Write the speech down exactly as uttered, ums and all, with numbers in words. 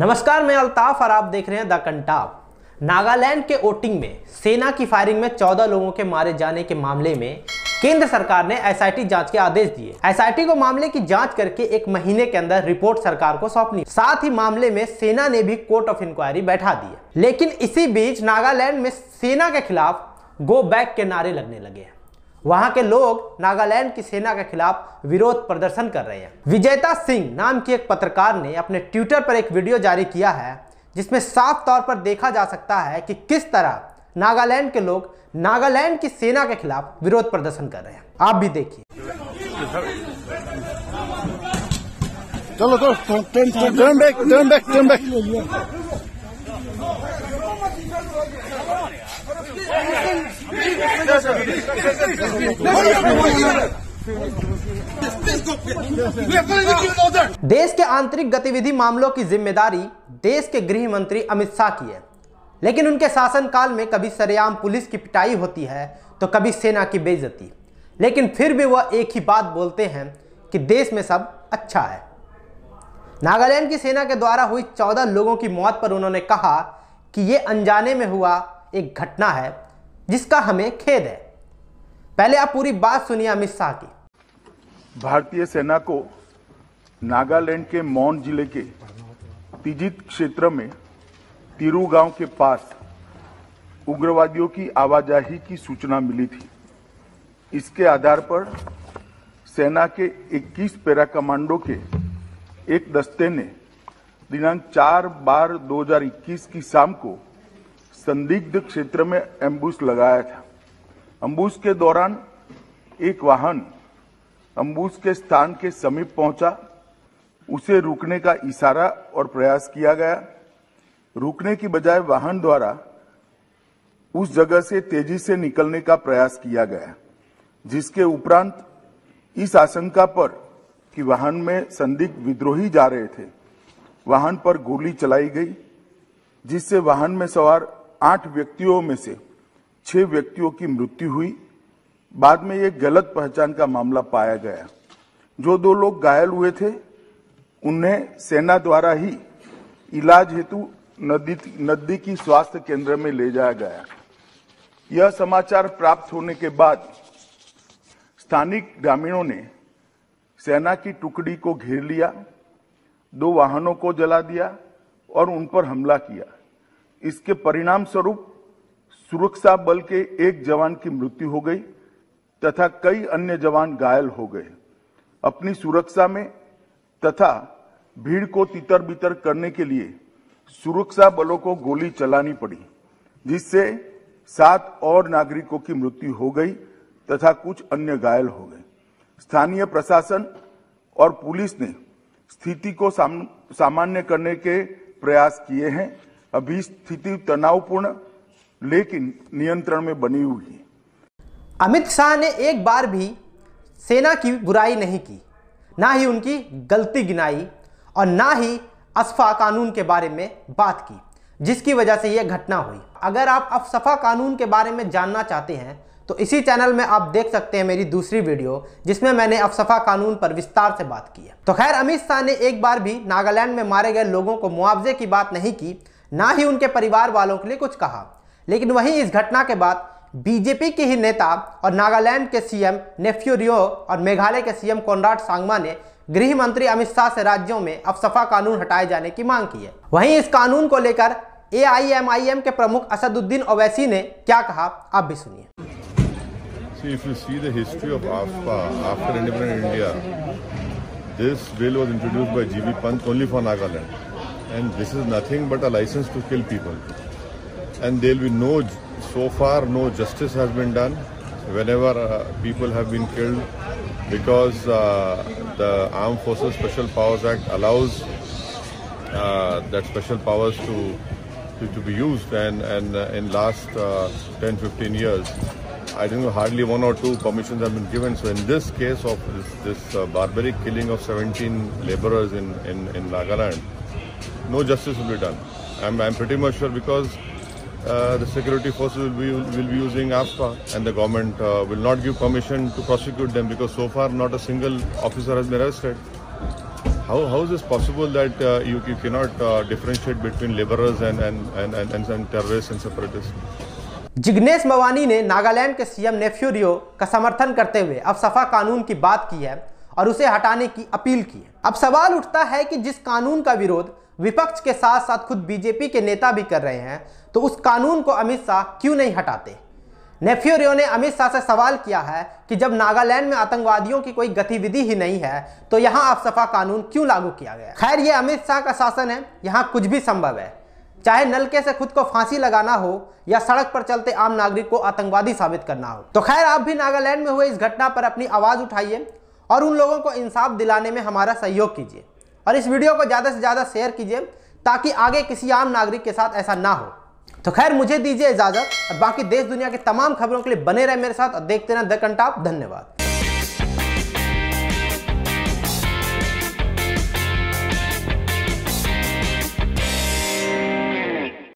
नमस्कार, मैं अल्ताफ और आप देख रहे हैं द कंटाप। नागालैंड के ओटिंग में सेना की फायरिंग में चौदह लोगों के मारे जाने के मामले में केंद्र सरकार ने एसआईटी जांच के आदेश दिए। एसआईटी को मामले की जांच करके एक महीने के अंदर रिपोर्ट सरकार को सौंपनी। साथ ही मामले में सेना ने भी कोर्ट ऑफ इंक्वायरी बैठा दी। लेकिन इसी बीच नागालैंड में सेना के खिलाफ गो बैक के नारे लगने लगे हैं। वहां के लोग नागालैंड की सेना के खिलाफ विरोध प्रदर्शन कर रहे हैं। विजेता सिंह नाम की एक पत्रकार ने अपने ट्विटर पर एक वीडियो जारी किया है, जिसमें साफ तौर पर देखा जा सकता है कि किस तरह नागालैंड के लोग नागालैंड की सेना के खिलाफ विरोध प्रदर्शन कर रहे हैं। आप भी देखिए। चलो तो, तो, turn, turn, turn back, turn back, turn back. देश के आंतरिक गतिविधि मामलों की जिम्मेदारी देश के गृह मंत्री अमित शाह की है, लेकिन उनके शासनकाल में कभी सरेआम पुलिस की पिटाई होती है तो कभी सेना की बेइज्जती। लेकिन फिर भी वह एक ही बात बोलते हैं कि देश में सब अच्छा है। नागालैंड की सेना के द्वारा हुई चौदह लोगों की मौत पर उन्होंने कहा कि ये अनजाने में हुआ एक घटना है जिसका हमें खेद है। पहले आप पूरी बात सुनिए अमित शाह की। भारतीय सेना को नागालैंड के मौन जिले के तिजित क्षेत्र में तिरू गांव के पास उग्रवादियों की आवाजाही की सूचना मिली थी। इसके आधार पर सेना के इक्कीस पैरा कमांडो के एक दस्ते ने दिनांक चार बार दो हज़ार इक्कीस की शाम को संदिग्ध क्षेत्र में एम्बुश लगाया था। एम्बुश के दौरान एक वाहन एम्बुश के स्थान के समीप पहुंचा, उसे रुकने का इशारा और प्रयास किया गया। रुकने की बजाय वाहन द्वारा उस जगह से तेजी से निकलने का प्रयास किया गया, जिसके उपरांत इस आशंका पर कि वाहन में संदिग्ध विद्रोही जा रहे थे, वाहन पर गोली चलाई गई, जिससे वाहन में सवार आठ व्यक्तियों में से छह व्यक्तियों की मृत्यु हुई। बाद में यह गलत पहचान का मामला पाया गया। जो दो लोग घायल हुए थे उन्हें सेना द्वारा ही इलाज हेतु नजदीकी स्वास्थ्य केंद्र में ले जाया गया। यह समाचार प्राप्त होने के बाद स्थानिक ग्रामीणों ने सेना की टुकड़ी को घेर लिया, दो वाहनों को जला दिया और उन पर हमला किया। इसके परिणाम स्वरूप सुरक्षा बल के एक जवान की मृत्यु हो गई तथा कई अन्य जवान घायल हो गए। अपनी सुरक्षा में तथा भीड़ को तितर बितर करने के लिए सुरक्षा बलों को गोली चलानी पड़ी, जिससे सात और नागरिकों की मृत्यु हो गई तथा कुछ अन्य घायल हो गए। स्थानीय प्रशासन और पुलिस ने स्थिति को साम, सामान्य करने के प्रयास किए हैं। अभी स्थिति तनावपूर्ण लेकिन नियंत्रण में बनी हुई है। अमित शाह ने एक बार भी सेना की बुराई नहीं की, ना ही उनकी गलती गिनाई और ना ही असफा कानून के बारे में बात की, जिसकी वजह से यह घटना हुई। अगर आप असफा कानून के बारे में जानना चाहते हैं तो इसी चैनल में आप देख सकते हैं मेरी दूसरी वीडियो, जिसमें मैंने असफा कानून पर विस्तार से बात की है। तो खैर, अमित शाह ने एक बार भी नागालैंड में मारे गए लोगों को मुआवजे की बात नहीं की, ना ही उनके परिवार वालों के लिए कुछ कहा। लेकिन वहीं इस घटना के बाद बीजेपी के ही नेता और नागालैंड के सीएम नेफ्यू रियो और मेघालय के सीएम कोनराड सांगमा ने गृह मंत्री अमित शाह से राज्यों में अफसफा कानून हटाए जाने की मांग की है। वहीं इस कानून को लेकर एआईएमआईएम के प्रमुख असदुद्दीन ओवैसी ने क्या कहा, आप भी सुनिए। So and this is nothing but a license to kill people, and there will be no, so far no justice has been done whenever uh, people have been killed, because uh, the Armed Forces Special Powers Act allows uh, that special powers to, to to be used, and and uh, in last uh, ten fifteen years I think hardly one or two permissions have been given. So in this case of this, this uh, barbaric killing of seventeen laborers in in in Nagaland, no justice will be done. I'm, I'm pretty much sure, because uh, the security forces will be will be using AFSPA, and the government uh, will not give permission to prosecute them, because so far not a single officer has been arrested. How how is this possible that uh, you you cannot uh, differentiate between laborers and and and and, and, and terrorists and separatists? Jignesh Mevani ने नागालैंड के CM Neiphiu रियो का समर्थन करते हुए अब सफा कानून की बात की है और उसे हटाने की अपील की है। अब सवाल उठता है कि जिस कानून का विरोध विपक्ष के साथ साथ खुद बीजेपी के नेता भी कर रहे हैं, तो उस कानून को अमित शाह क्यों नहीं हटाते? नेफ्यू रियो ने अमित शाह से सवाल किया है कि जब नागालैंड में आतंकवादियों की कोई गतिविधि ही नहीं है तो यहाँ अफसपा कानून क्यों लागू किया गया। खैर, ये अमित शाह का शासन है, यहाँ कुछ भी संभव है, चाहे नलके से खुद को फांसी लगाना हो या सड़क पर चलते आम नागरिक को आतंकवादी साबित करना हो। तो खैर, आप भी नागालैंड में हुए इस घटना पर अपनी आवाज़ उठाइए और उन लोगों को इंसाफ दिलाने में हमारा सहयोग कीजिए और इस वीडियो को ज़्यादा से ज़्यादा शेयर कीजिए ताकि आगे किसी आम नागरिक के साथ ऐसा ना हो। तो खैर, मुझे दीजिए इजाज़त और बाकी देश दुनिया की तमाम खबरों के लिए बने रहे मेरे साथ और देखते रहें द कंटाप। धन्यवाद।